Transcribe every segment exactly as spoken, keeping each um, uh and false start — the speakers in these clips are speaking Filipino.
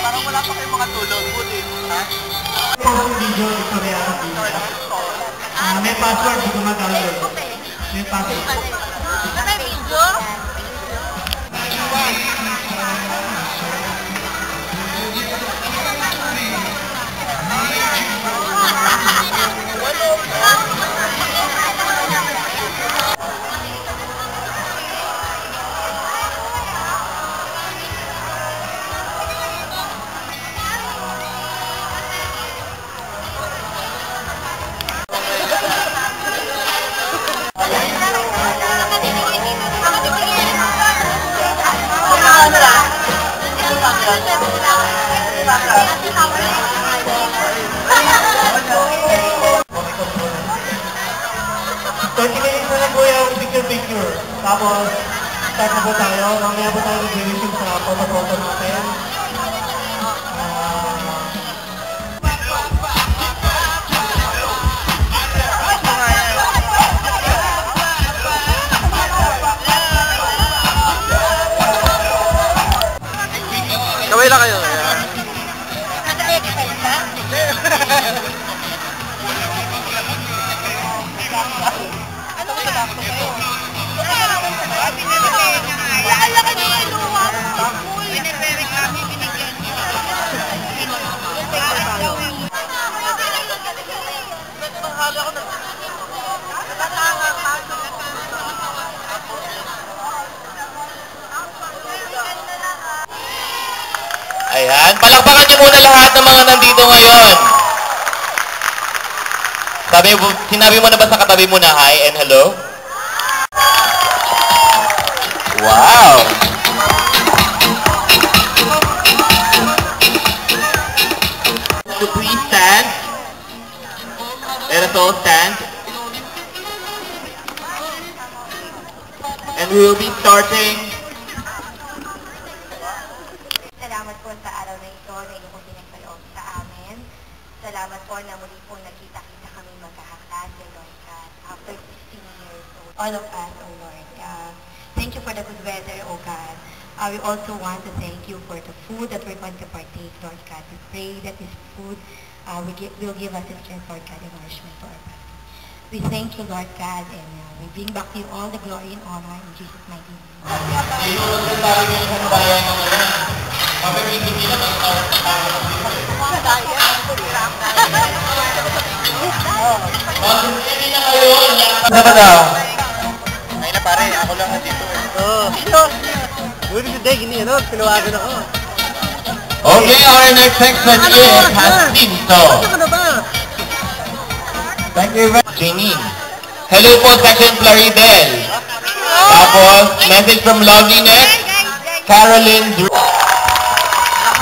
Parang wala pa kayong mga tulog. Buti. Ha? Parang video, Victoriano. Ah, may password. Hindi ko mag-download. May password. May video? So, tingin na lang po yung picture-picture. Tapos, start na po tayo. Mamaya po tayo mag-releasing sa photo-photo natin. Kaway lang kayo. Ayan, palakpakan niyo muna lahat ng mga nandito ngayon. Sabi, sinabi mo na ba sa katabi mo na hi and hello? Wow! So please stand. Let us all stand. And we will be starting sa araw na ito na iyong pinagkaloob sa amin. Salamat po na muli po nakita-kita kami magkakaklas, O Lord God, after sixteen years old. All of us, O Lord. Uh, thank you for the good weather, O God. Uh, we also want to thank you for the food that we're going to partake, Lord God. We pray that this food uh, will, give, will give us the strength, Lord God, and nourishment for our body. We thank you, Lord God, and uh, we bring back to you all the glory and honor in Jesus' mighty name. Ay na pare, ako lang nandito eh. Good day, gini ano, pinuwagan ako. Okay, our next section is Hastin to. Thank you very much. Janine. Hello po, section Floridel. Tapos, message from Loginet, Caroline Drew.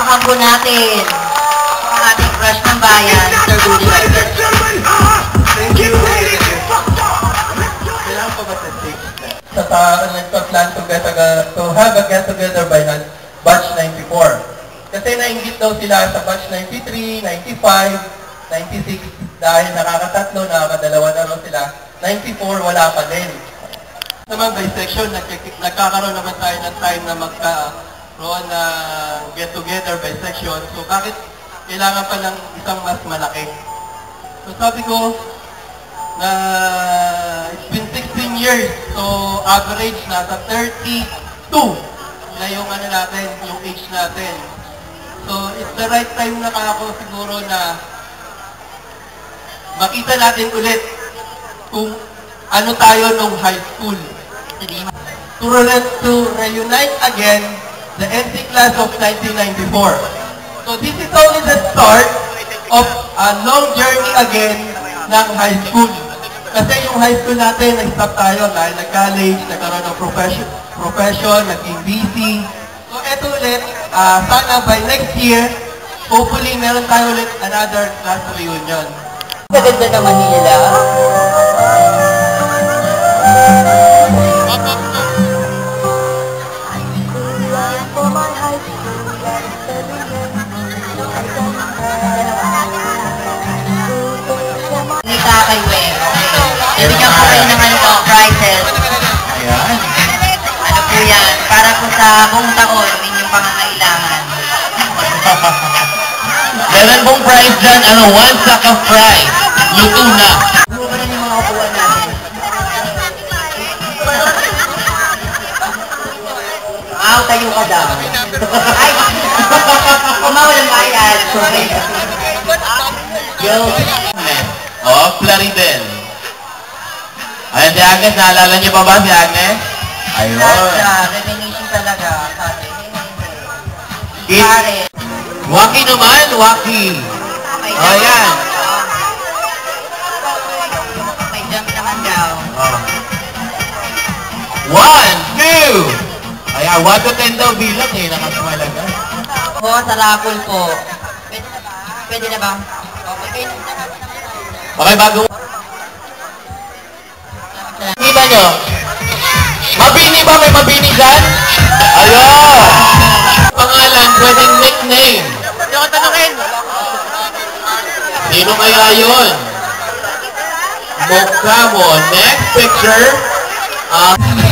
Ang po natin ang ating crush ng bayan, Sir Rudy. Thank you. Kailangan pa ba sa six? Sa parang nagpa-plan to have a get-together by batch ninety-four. Kasi nainggit daw sila sa batch ninety-three, ninety-five, ninety-six dahil nakakatatlo, nakakadalawa na rin sila. ninety-four, wala pa din. Naman by section, nagkakaroon naman tayo ng time na magka roon na uh, get-together by section. So, bakit kailangan pa ng isang mas malaki? So, sabi ko na it's been sixteen years. So, average nasa thirty-two na yung ano natin, yung age natin. So, it's the right time na ako siguro na makita natin ulit kung ano tayo nung high school. To, to reunite again the N C class of nineteen ninety-four. So this is only the start of a long journey again ng high school. Kasi yung high school natin, nag-stop tayo dahil nag-college, nagkaroon ng profession, profession naging busy. So eto ulit, uh, sana by next year, hopefully meron tayo ulit another class reunion. Maganda na Manila. Bibigyan ko kayo ng ano po, prizes. Ayan. Ano po yan? Para po sa buong taon, yun yung pangangailangan. Meron pong price dyan, ano, one sack of fries. Luto na. Aw, tayo ka daw. Ay, kumawa ng bayad. Yo. Oh, Claribel. Ayan si Agnes, naalala niyo pa ba si Agnes? Ayun. Reminiscing talaga. Pare. Waki naman, Waki. Oh, yan. May jump naman daw. One, two. Ayan, one to ten daw bilang eh. Nakasumalaga. Oo, sa Rapol po. Pwede na ba? Okay. Okay, bago. Kita nyo. Mabini ba? May mabini dyan? Ayun. Pangalan, pwedeng nickname. Hindi ko tanongin. Sino kaya yun? Mukha mo. Next picture. Ah.